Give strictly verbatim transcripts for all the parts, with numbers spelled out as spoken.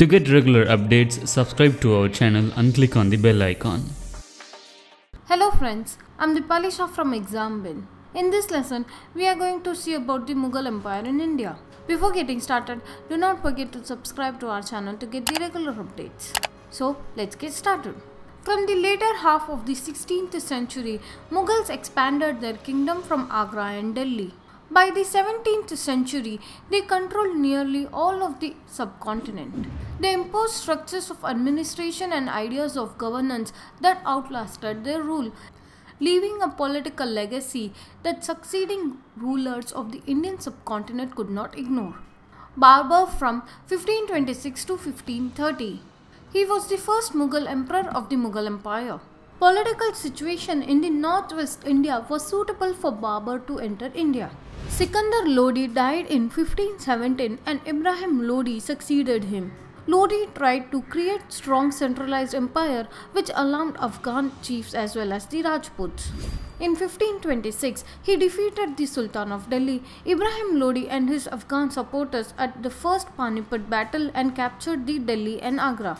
To get regular updates, subscribe to our channel and click on the bell icon. Hello friends, I'm Dipali Shah from Exam Bin. In this lesson, we are going to see about the Mughal Empire in India. Before getting started, do not forget to subscribe to our channel to get the regular updates. So, let's get started. From the later half of the sixteenth century, Mughals expanded their kingdom from Agra and Delhi. By the seventeenth century, they controlled nearly all of the subcontinent. They imposed structures of administration and ideas of governance that outlasted their rule, leaving a political legacy that succeeding rulers of the Indian subcontinent could not ignore. Babur from fifteen twenty-six to fifteen thirty. He was the first Mughal emperor of the Mughal Empire. Political situation in the northwest India was suitable for Babur to enter India. Sikandar Lodi died in fifteen seventeen and Ibrahim Lodi succeeded him. Lodi tried to create strong centralized empire which alarmed Afghan chiefs as well as the Rajputs. In fifteen twenty-six, he defeated the Sultan of Delhi, Ibrahim Lodi, and his Afghan supporters at the first Panipat battle and captured the Delhi and Agra.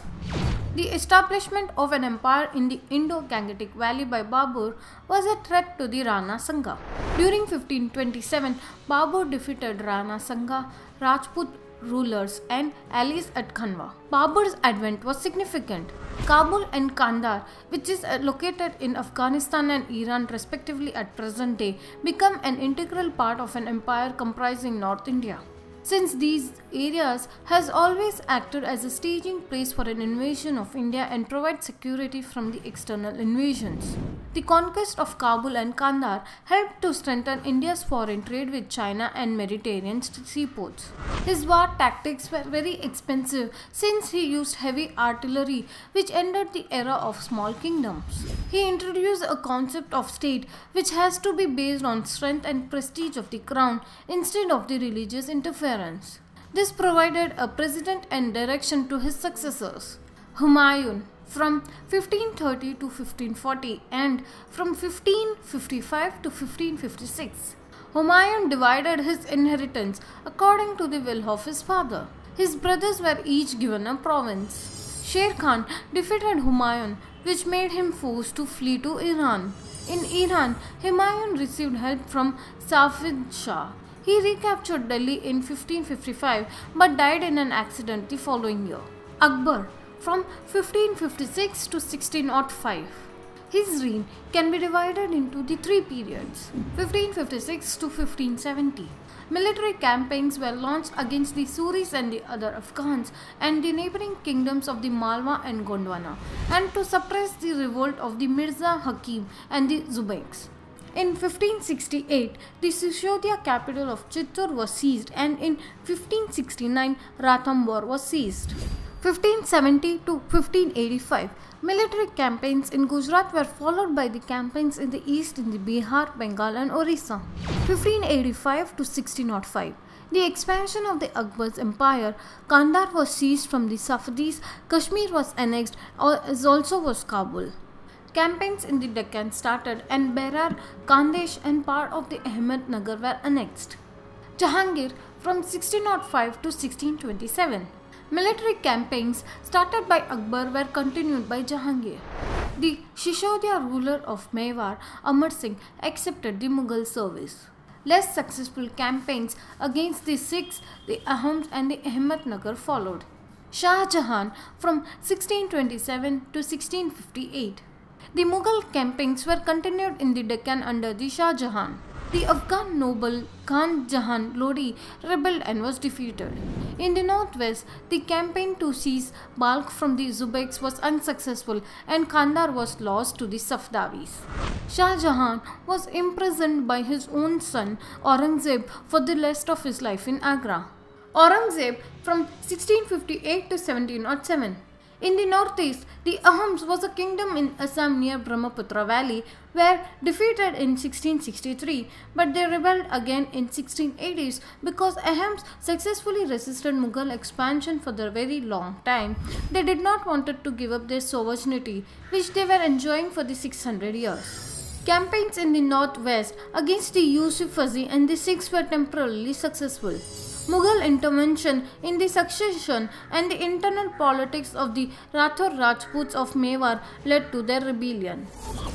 The establishment of an empire in the Indo-Gangetic Valley by Babur was a threat to the Rana Sangha. During fifteen twenty-seven, Babur defeated Rana Sangha, Rajput rulers and allies at Khanwa. Babur's advent was significant. Kabul and Kandahar, which is located in Afghanistan and Iran respectively at present day, become an integral part of an empire comprising North India. Since these areas has always acted as a staging place for an invasion of India and provide security from the external invasions. The conquest of Kabul and Kandahar helped to strengthen India's foreign trade with China and Mediterranean seaports. His war tactics were very expensive since he used heavy artillery, which ended the era of small kingdoms. He introduced a concept of state which has to be based on strength and prestige of the crown instead of the religious interference. This provided a precedent and direction to his successors. Humayun from fifteen thirty to fifteen forty and from fifteen fifty-five to fifteen fifty-six. Humayun divided his inheritance according to the will of his father. His brothers were each given a province. Sher Khan defeated Humayun, which made him forced to flee to Iran. In Iran, Humayun received help from Safavid Shah. He recaptured Delhi in fifteen fifty-five but died in an accident the following year. Akbar from fifteen fifty-six to sixteen oh five. His reign can be divided into the three periods, fifteen fifty-six to fifteen seventy. Military campaigns were launched against the Suris and the other Afghans and the neighboring kingdoms of the Malwa and Gondwana, and to suppress the revolt of the Mirza Hakim and the Zubeiks. In fifteen sixty-eight, the Sisodia capital of Chittor was seized, and in fifteen sixty-nine, Ranthambore was seized. fifteen seventy to fifteen eighty-five, military campaigns in Gujarat were followed by the campaigns in the east in the Bihar, Bengal and Orissa. fifteen eighty-five to sixteen oh five, the expansion of the Akbar's empire. Kandahar was seized from the Safavids, Kashmir was annexed, as also was Kabul. Campaigns in the Deccan started and Berar, Khandesh and part of the Ahmednagar were annexed. Jahangir from sixteen oh five to sixteen twenty-seven. Military campaigns started by Akbar were continued by Jahangir. The Sisodia ruler of Mewar, Amar Singh, accepted the Mughal service. Less successful campaigns against the Sikhs, the Ahoms and the Ahmednagar followed. Shah Jahan from sixteen twenty-seven to sixteen fifty-eight. The Mughal campaigns were continued in the Deccan under the Shah Jahan. The Afghan noble Khan Jahan Lodi rebelled and was defeated. In the northwest, the campaign to seize Balkh from the Zubeiks was unsuccessful and Kandahar was lost to the Safdavis. Shah Jahan was imprisoned by his own son Aurangzeb for the rest of his life in Agra. Aurangzeb from sixteen fifty-eight to seventeen oh seven. In the northeast, the Ahoms was a kingdom in Assam near Brahmaputra Valley, were defeated in sixteen sixty-three, but they rebelled again in sixteen eighties because Ahoms successfully resisted Mughal expansion for a very long time. They did not wanted to give up their sovereignty, which they were enjoying for the six hundred years. Campaigns in the northwest against the Yusufazi and the Sikhs were temporarily successful. Mughal intervention in the succession and the internal politics of the Rathore Rajputs of Mewar led to their rebellion.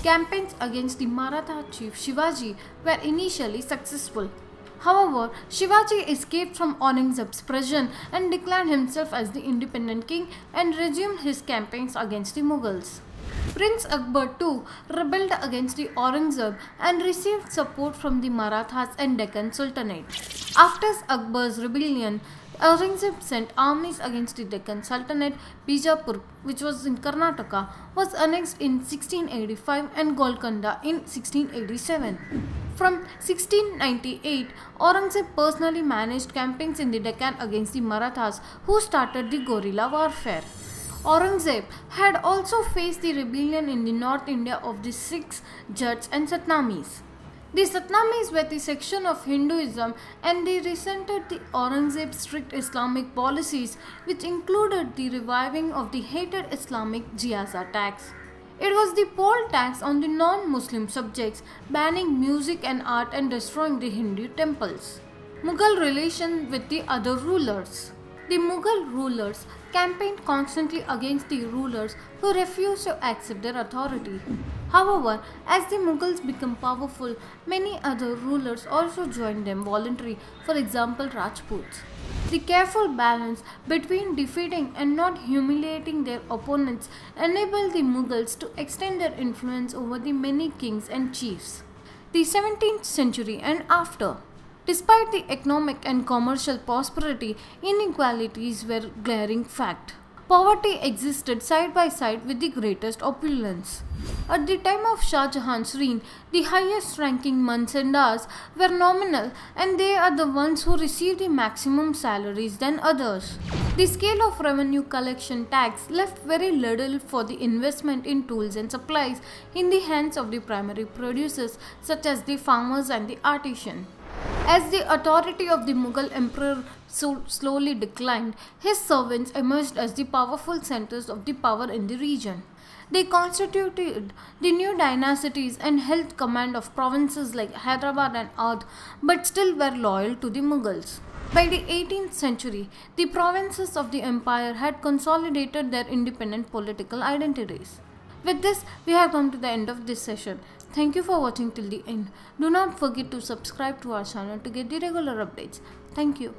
Campaigns against the Maratha chief Shivaji were initially successful. However, Shivaji escaped from Aurangzeb's prison and declared himself as the independent king and resumed his campaigns against the Mughals. Prince Akbar too rebelled against the Aurangzeb and received support from the Marathas and Deccan Sultanate. After Akbar's rebellion, Aurangzeb sent armies against the Deccan Sultanate. Bijapur, which was in Karnataka, was annexed in sixteen eighty-five and Golconda in sixteen eighty-seven. From sixteen ninety-eight, Aurangzeb personally managed campaigns in the Deccan against the Marathas, who started the guerrilla warfare. Aurangzeb had also faced the rebellion in the North India of the Sikhs, Jats and Satnamis. The Satnamis were the section of Hinduism and they resented the Aurangzeb's strict Islamic policies, which included the reviving of the hated Islamic Jiyaza tax. It was the poll tax on the non-Muslim subjects, banning music and art and destroying the Hindu temples. Mughal relations with the other rulers. The Mughal rulers campaigned constantly against the rulers who refused to accept their authority. However, as the Mughals became powerful, many other rulers also joined them voluntarily, for example Rajputs. The careful balance between defeating and not humiliating their opponents enabled the Mughals to extend their influence over the many kings and chiefs. The seventeenth century and after. Despite the economic and commercial prosperity, inequalities were a glaring fact. Poverty existed side by side with the greatest opulence. At the time of Shah Jahan's reign, the highest ranking mansandars were nominal and they are the ones who received the maximum salaries than others. The scale of revenue collection tax left very little for the investment in tools and supplies in the hands of the primary producers such as the farmers and the artisans. As the authority of the Mughal emperor so slowly declined, his servants emerged as the powerful centers of the power in the region. They constituted the new dynasties and held command of provinces like Hyderabad and Oudh, but still were loyal to the Mughals. By the eighteenth century, the provinces of the empire had consolidated their independent political identities. With this, we have come to the end of this session. Thank you for watching till the end. Do not forget to subscribe to our channel to get the regular updates. Thank you.